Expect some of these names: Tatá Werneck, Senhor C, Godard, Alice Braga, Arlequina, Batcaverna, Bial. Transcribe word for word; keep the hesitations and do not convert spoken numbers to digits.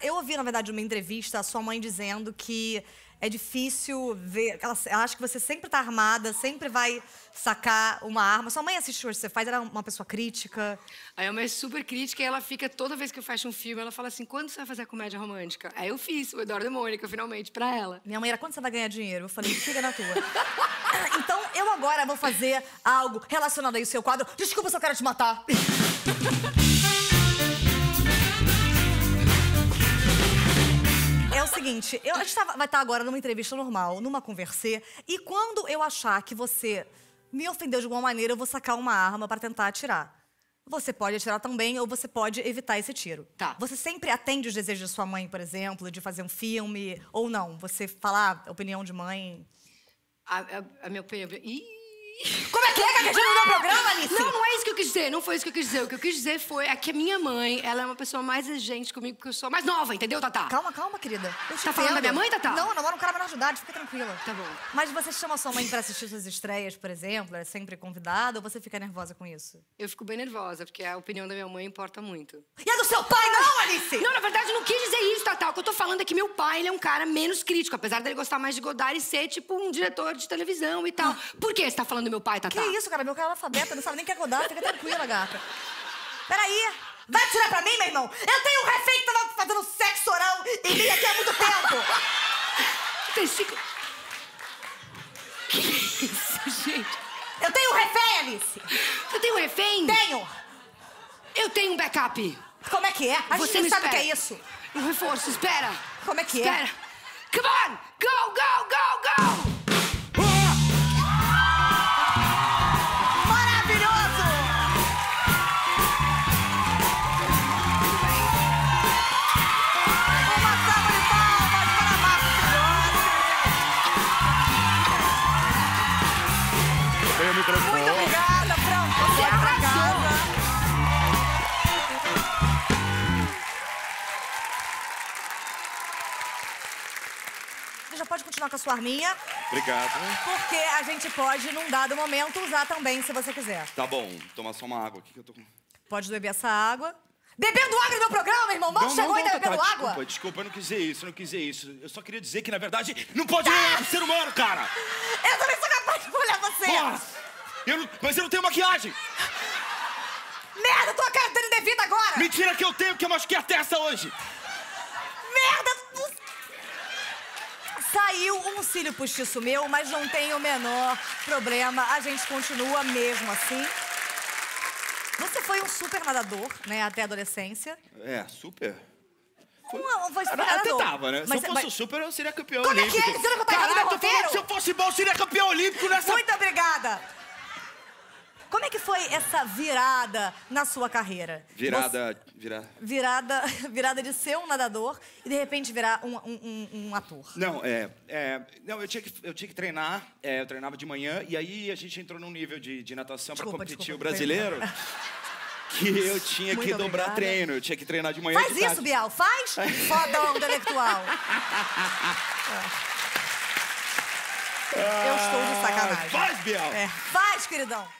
Eu ouvi, na verdade, uma entrevista, a sua mãe dizendo que é difícil ver... Ela, ela acha que você sempre tá armada, sempre vai sacar uma arma. Sua mãe assistiu o que você faz, era uma pessoa crítica? A minha mãe é super crítica e ela fica... Toda vez que eu faço um filme, ela fala assim, quando você vai fazer a comédia romântica? Aí eu fiz o Eduardo e Mônica, finalmente, pra ela. Minha mãe era, quando você vai ganhar dinheiro? Eu falei, fica na tua. Então, eu agora vou fazer algo relacionado aí ao seu quadro. Desculpa se eu quero te matar. É o seguinte, eu, a gente tá, vai estar tá agora numa entrevista normal, numa conversê, e quando eu achar que você me ofendeu de alguma maneira, eu vou sacar uma arma pra tentar atirar. Você pode atirar também, ou você pode evitar esse tiro. Tá. Você sempre atende os desejos de sua mãe, por exemplo, de fazer um filme, ou não? Você fala a opinião de mãe? A, a, a minha opinião... Ih! Como é que é que a gente não deu programa, Alice? Não, não é isso que eu quis dizer, não foi isso que eu quis dizer. O que eu quis dizer foi é que a minha mãe, ela é uma pessoa mais exigente comigo porque eu sou mais nova, entendeu, Tatá? Calma, calma, querida. Eu te tá entendo. Falando da minha mãe, Tatá? Não, eu namoro um cara menor de idade, fica tranquila. Tá bom. Mas você chama sua mãe pra assistir suas estreias, por exemplo, é sempre convidada, ou você fica nervosa com isso? Eu fico bem nervosa, porque a opinião da minha mãe importa muito. E a do seu pai, não, Alice? Não, na verdade, eu não quis dizer isso, Tatá. O que eu tô falando é que meu pai, ele é um cara menos crítico, apesar dele gostar mais de Godard e ser, tipo, um diretor de televisão e tal. Por que você tá falando meu pai, Tatá? Que isso, cara? Meu cara é alfabeta, não sabe nem o que é Godard, fica tranquila, gata. Peraí, vai atirar pra mim, meu irmão? Eu tenho um refém que tava fazendo sexo oral em mim aqui há muito tempo! Testículo... Que isso, gente? Eu tenho um refém, Alice! Você tem um refém? Tenho! Eu tenho um backup! Como é que é? A gente não sabe o que é isso! Um reforço, espera! Como é que é? Espera! Come on! Go, go, go, go! Muito obrigada, pronto. Você arrasou. Você já pode continuar com a sua arminha. Obrigado. Porque a gente pode, num dado momento, usar também, se você quiser. Tá bom. Tomar só uma água aqui que eu tô com... Pode beber essa água. Bebendo água no meu programa, meu irmão? Mal chegou e tá bebendo água? Desculpa, desculpa, eu não quis dizer isso, eu não quis dizer isso. Eu só queria dizer que, na verdade, não pode olhar um ser humano, cara! Eu também sou capaz de olhar você! Nossa! Eu não... Mas eu não tenho maquiagem! Merda, tua cara tá indevida agora! Mentira que eu tenho, que eu machuquei a testa hoje! Merda! Saiu um cílio postiço meu, mas não tem o menor problema. A gente continua mesmo assim. Você foi um super nadador, né, até a adolescência. É, super? Foi... Uma, foi super nadador. Até tava, né? Mas se eu fosse mas... super, eu seria campeão Como olímpico. Como é que é? Você não tá errado meu roteiro? Se eu fosse bom, eu seria campeão olímpico nessa... Muito obrigada! Como é que foi essa virada na sua carreira? Virada... Você... Virada... Virada... Virada de ser um nadador e, de repente, virar um, um, um, um ator. Não, é... é não, eu tinha que, eu tinha que treinar. É, eu treinava de manhã e aí a gente entrou num nível de, de natação para competir desculpa, o brasileiro. Que eu tinha Muito que obrigada. dobrar treino. Eu tinha que treinar de manhã Faz de isso, Bial! Faz! Fodão intelectual! É. Eu estou de sacanagem. Faz, Bial! É. Faz, queridão!